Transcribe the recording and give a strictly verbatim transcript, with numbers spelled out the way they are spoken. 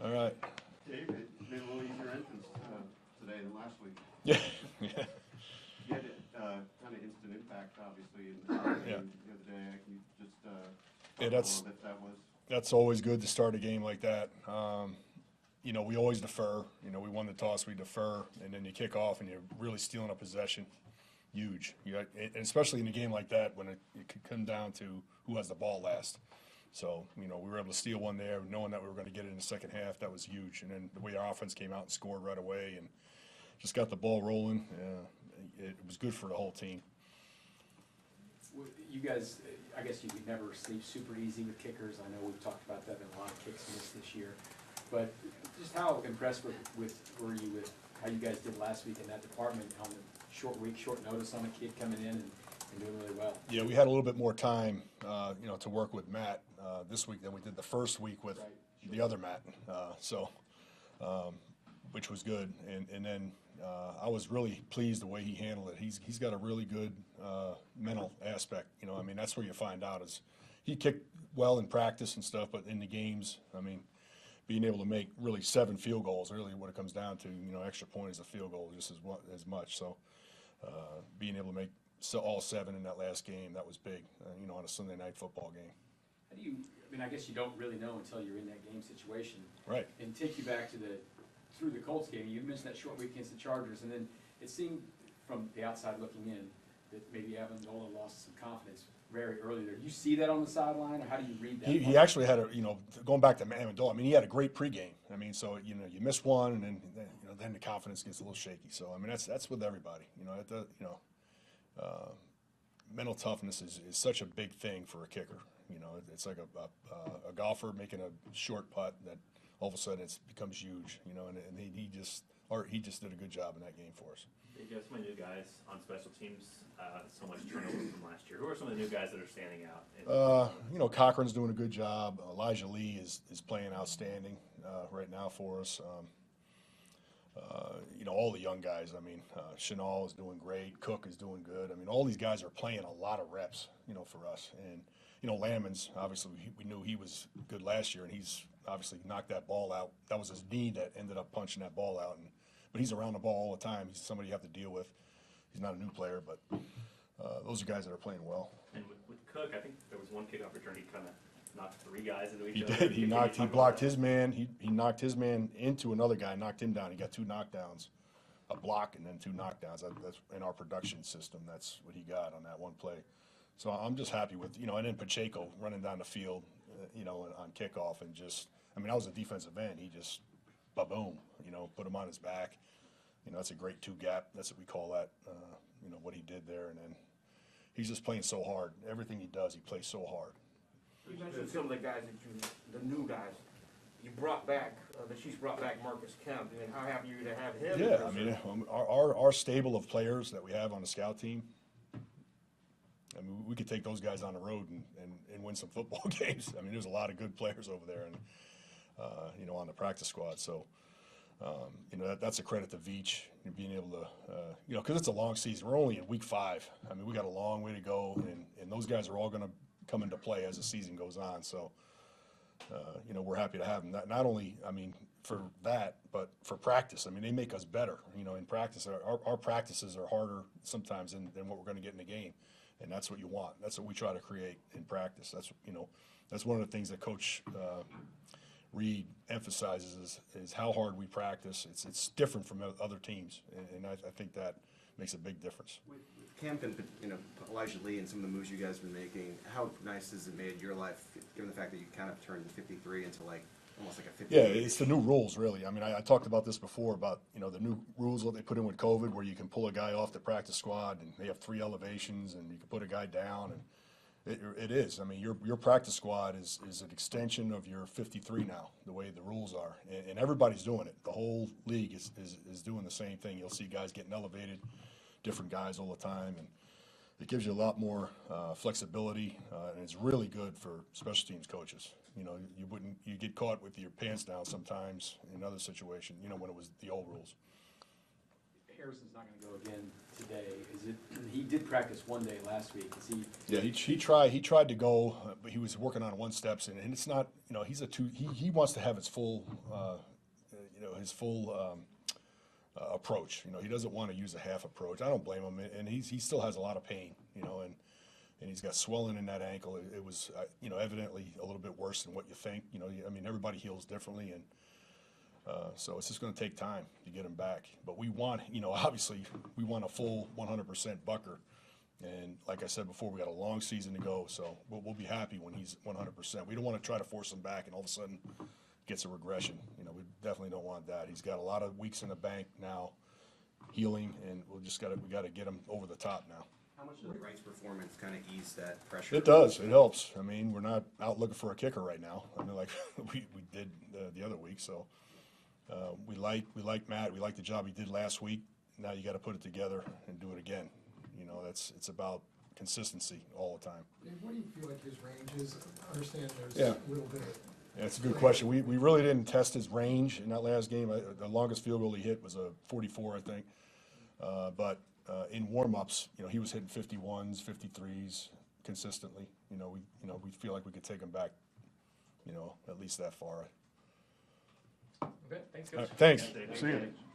Great. All right. David made a little easier entrance uh, today than last week. Yeah. yeah. You had uh, kind of instant impact, obviously, in the, game yeah. the other day. Can you just uh, yeah, that's, that was? That's always good to start a game like that. Um, you know, we always defer. You know, we won the toss, we defer, and then you kick off, and you're really stealing a possession. Huge. You got, and especially in a game like that when it, it could come down to who has the ball last. So, you know, we were able to steal one there, knowing that we were going to get it in the second half. That was huge. And then the way our offense came out and scored right away and just got the ball rolling, uh, it, it was good for the whole team. You guys, I guess you could never sleep super easy with kickers. I know we've talked about that in a lot of kicks missed this year. But just how impressed with, with were you with how you guys did last week in that department on the short week, short notice on a kid coming in and, and doing really well? Yeah, we had a little bit more time, uh, you know, to work with Matt uh, this week than we did the first week with right, sure. the other Matt. Uh, so, um, which was good. And and then uh, I was really pleased the way he handled it. He's he's got a really good uh, mental aspect. You know, I mean, that's where you find out is he kicked well in practice and stuff, but in the games, I mean, being able to make really seven field goals, really what it comes down to, you know, extra point is a field goal just as as much. So, uh, being able to make so all seven in that last game, that was big, uh, you know, on a Sunday night football game. How do you, I mean, I guess you don't really know until you're in that game situation. Right. And take you back to the, through the Colts game, you mentioned that short week against the Chargers, and then it seemed from the outside looking in that maybe Amendola lost some confidence very early there. Do you see that on the sideline, or how do you read that? He, he actually had a, you know, going back to Amendola, I mean, he had a great pregame. I mean, so, you know, you miss one, and then, you know, then the confidence gets a little shaky. So, I mean, that's that's with everybody, you know, at the, you know. Uh, mental toughness is, is such a big thing for a kicker. You know, it, it's like a, a, a golfer making a short putt that all of a sudden it becomes huge. You know, and, and he, he just or he just did a good job in that game for us. You have some new guys on special teams. Uh, so much turnover from last year. Who are some of the new guys that are standing out? Uh, you know, Cochran's doing a good job. Elijah Lee is is playing outstanding uh, right now for us. Um, Uh, you know, all the young guys, I mean, uh, Chennault is doing great. Cook is doing good. I mean, all these guys are playing a lot of reps, you know, for us. And, you know, Lamons, obviously, we, we knew he was good last year, and he's obviously knocked that ball out. That was his knee that ended up punching that ball out. And, but he's around the ball all the time. He's somebody you have to deal with. He's not a new player, but uh, those are guys that are playing well. And with, with Cook, I think there was one kickoff return he kind of knocked three guys into each he other. Did. He did. He knocked. He blocked his man. He he knocked his man into another guy. Knocked him down. He got two knockdowns, a block and then two knockdowns. That, that's in our production system. That's what he got on that one play. So I'm just happy with you know. And then Pacheco running down the field, uh, you know, on kickoff and just. I mean, I was a defensive end. He just, ba boom, you know, put him on his back. You know, that's a great two gap. That's what we call that. Uh, you know what he did there, and then he's just playing so hard. Everything he does, he plays so hard. You mentioned some of the guys that you, the new guys, you brought back, uh, the Chiefs brought back Marcus Kemp. I mean, how happy are you to have him? Yeah, I mean, our, our, our stable of players that we have on the scout team, I mean, we could take those guys on the road and, and, and win some football games. I mean, there's a lot of good players over there and, uh, you know, on the practice squad. So, um, you know, that, that's a credit to Veach and being able to, uh, you know, because it's a long season. We're only in week five. I mean, we got a long way to go, and, and those guys are all going to come into play as the season goes on. So, uh, you know, we're happy to have them. Not, not only, I mean, for that, but for practice. I mean, they make us better, you know, in practice. Our, our, our practices are harder sometimes than, than what we're going to get in the game, and that's what you want. That's what we try to create in practice. That's, you know, that's one of the things that Coach uh, Reed emphasizes is, is how hard we practice. It's, it's different from other teams, and, and I, I think that makes a big difference. With, with Kemp and you know, Elijah Lee and some of the moves you guys have been making, how nice has it made your life, given the fact that you kind of turned fifty-three into like almost like a fifty? Yeah, it's the new rules, really. I mean, I, I talked about this before about you know the new rules that they put in with COVID, where you can pull a guy off the practice squad and they have three elevations, and you can put a guy down, and it, it is. I mean, your your practice squad is is an extension of your fifty-three now, the way the rules are, and, and everybody's doing it. The whole league is, is is doing the same thing. You'll see guys getting elevated. Different guys all the time, and it gives you a lot more uh, flexibility, uh, and it's really good for special teams coaches. You know, you wouldn't you get caught with your pants down sometimes in another situation. You know, when it was the old rules. Harrison's not going to go again today. Is it? He did practice one day last week. Is he? Yeah, he, he tried. He tried to go, uh, but he was working on one steps, and, and it's not. You know, he's a two. He he wants to have his full. Uh, you know, his full. Um, Uh, approach. You know, he doesn't want to use a half approach. I don't blame him, and he's, he still has a lot of pain, you know, and and he's got swelling in that ankle. It, it was, uh, you know, evidently a little bit worse than what you think. You know, I mean, everybody heals differently, and uh, so it's just going to take time to get him back. But we want, you know, obviously we want a full one hundred percent Bucker, and like I said before, we got a long season to go, so we'll, we'll be happy when he's one hundred percent. We don't want to try to force him back and all of a sudden gets a regression. You know, we definitely don't want that. He's got a lot of weeks in the bank now, healing, and we'll just gotta we gotta get him over the top now. How much does Wright's performance kind of ease that pressure? It does. It helps. I mean, we're not out looking for a kicker right now. I mean, like we we did the, the other week. So uh, we like we like Matt. We like the job he did last week. Now you got to put it together and do it again. You know, that's it's about consistency all the time. Dave, what do you feel like his range is? I understand there's yeah. a little bit of that's a good question. We, we really didn't test his range in that last game. I, the longest field goal he hit was a forty-four, I think. Uh, but uh, in warm-ups, you know, he was hitting fifty-ones, fifty-threes consistently. You know, we you know we feel like we could take him back, you know, at least that far. Okay, thanks, guys. Right, thanks. Thanks. See you.